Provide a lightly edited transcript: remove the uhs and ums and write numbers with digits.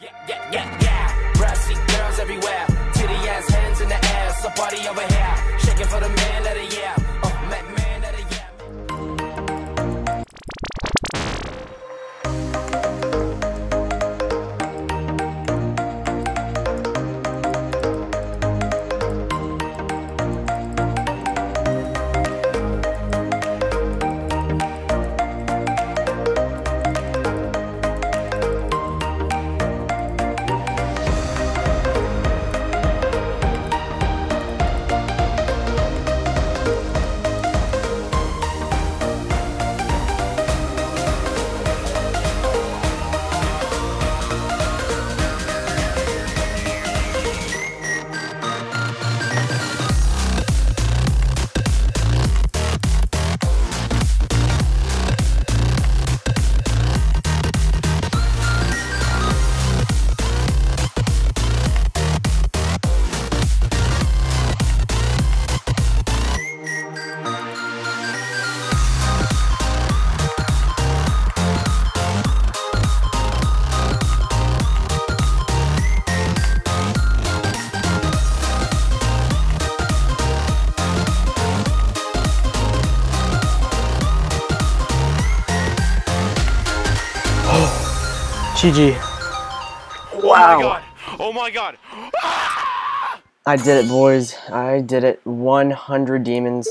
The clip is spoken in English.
Yeah. Brassy girls everywhere. Titty ass hands in the air. So party over here. Shaking for the man of the year. Man of the GG. Wow. Oh my god. Oh my god. I did it, boys. I did it. 100 demons.